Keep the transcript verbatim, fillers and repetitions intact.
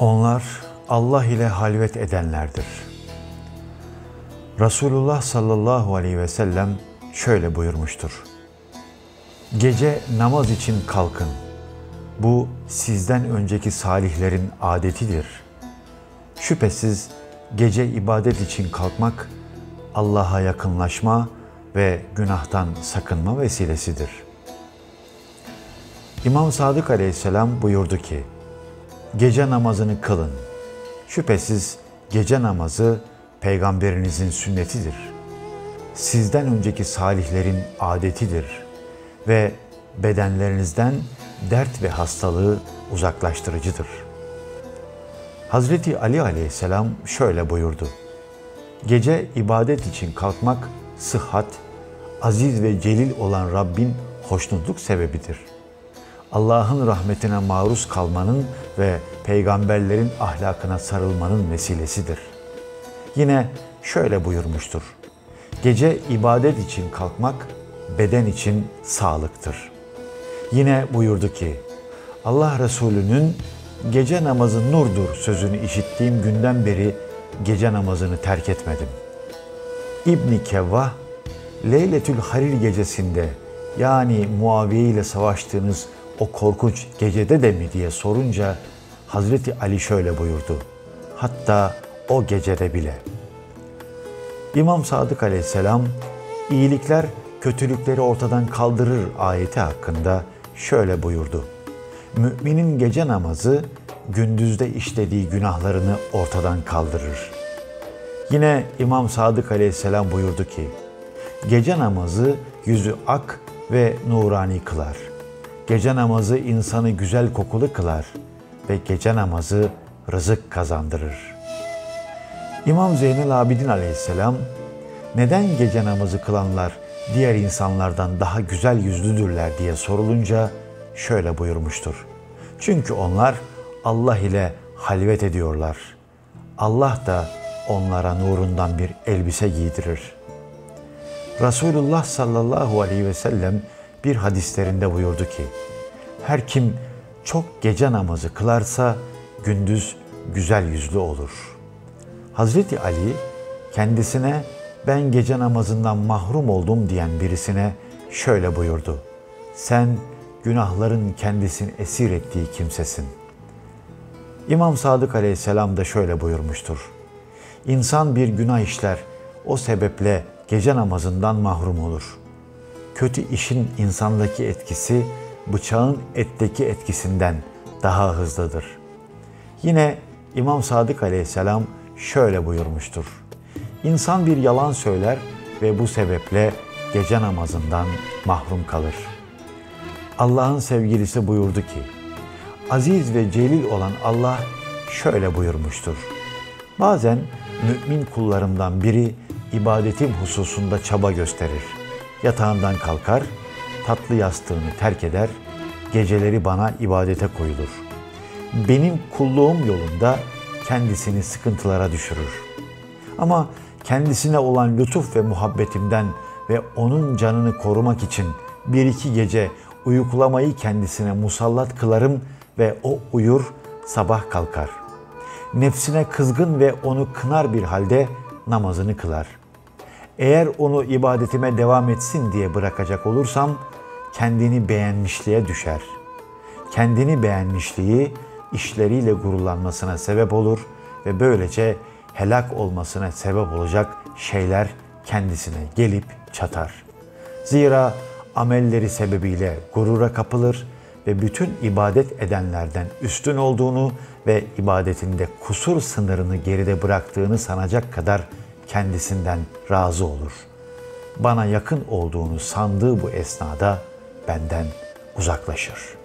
Onlar Allah ile halvet edenlerdir. Resulullah sallallahu aleyhi ve sellem şöyle buyurmuştur. Gece namaz için kalkın. Bu sizden önceki salihlerin adetidir. Şüphesiz gece ibadet için kalkmak, Allah'a yakınlaşma ve günahtan sakınma vesilesidir. İmam Sadık aleyhisselam buyurdu ki, gece namazını kılın. Şüphesiz gece namazı Peygamberinizin sünnetidir. Sizden önceki salihlerin adetidir ve bedenlerinizden dert ve hastalığı uzaklaştırıcıdır. Hazreti Ali aleyhisselam şöyle buyurdu. Gece ibadet için kalkmak, sıhhat, aziz ve celil olan Rabbin hoşnutluk sebebidir. Allah'ın rahmetine maruz kalmanın ve peygamberlerin ahlakına sarılmanın vesilesidir. Yine şöyle buyurmuştur. Gece ibadet için kalkmak, beden için sağlıktır. Yine buyurdu ki, Allah Resulü'nün gece namazı nurdur sözünü işittiğim günden beri gece namazını terk etmedim. İbn-i Kevvah, Leyletül Harir gecesinde yani Muaviye ile savaştığınız o korkunç gecede de mi diye sorunca Hazreti Ali şöyle buyurdu. Hatta o gecede bile. İmam Sadık aleyhisselam iyilikler kötülükleri ortadan kaldırır ayeti hakkında şöyle buyurdu. Müminin gece namazı gündüzde işlediği günahlarını ortadan kaldırır. Yine İmam Sadık aleyhisselam buyurdu ki, gece namazı yüzü ak ve nurani kılar. Gece namazı insanı güzel kokulu kılar ve gece namazı rızık kazandırır. İmam Zeyn'ul Âbidin aleyhisselam, neden gece namazı kılanlar diğer insanlardan daha güzel yüzlüdürler diye sorulunca şöyle buyurmuştur. Çünkü onlar Allah ile halvet ediyorlar. Allah da onlara nurundan bir elbise giydirir. Resulullah sallallahu aleyhi ve sellem bir hadislerinde buyurdu ki, her kim çok gece namazı kılarsa gündüz güzel yüzlü olur. Hazreti Ali kendisine ben gece namazından mahrum oldum diyen birisine şöyle buyurdu. Sen günahların kendisini esir ettiği kimsesin. İmam Sadık aleyhisselam da şöyle buyurmuştur. İnsan bir günah işler, o sebeple gece namazından mahrum olur. Kötü işin insandaki etkisi, bıçağın etteki etkisinden daha hızlıdır. Yine İmam Sadık aleyhisselam şöyle buyurmuştur. İnsan bir yalan söyler ve bu sebeple gece namazından mahrum kalır. Allah'ın sevgilisi buyurdu ki, aziz ve celil olan Allah şöyle buyurmuştur. Bazen mümin kullarımdan biri ibadetim hususunda çaba gösterir. Yatağından kalkar, tatlı yastığını terk eder, geceleri bana ibadete koyulur. Benim kulluğum yolunda kendisini sıkıntılara düşürür. Ama kendisine olan lütuf ve muhabbetimden ve onun canını korumak için bir iki gece uyuklamayı kendisine musallat kılarım ve o uyur, sabah kalkar. Nefsine kızgın ve onu kınar bir halde namazını kılar. Eğer onu ibadetime devam etsin diye bırakacak olursam kendini beğenmişliğe düşer. Kendini beğenmişliği işleriyle gururlanmasına sebep olur ve böylece helak olmasına sebep olacak şeyler kendisine gelip çatar. Zira amelleri sebebiyle gurura kapılır ve bütün ibadet edenlerden üstün olduğunu ve ibadetinde kusur sınırını geride bıraktığını sanacak kadar kendisinden razı olur. Bana yakın olduğunu sandığı bu esnada benden uzaklaşır.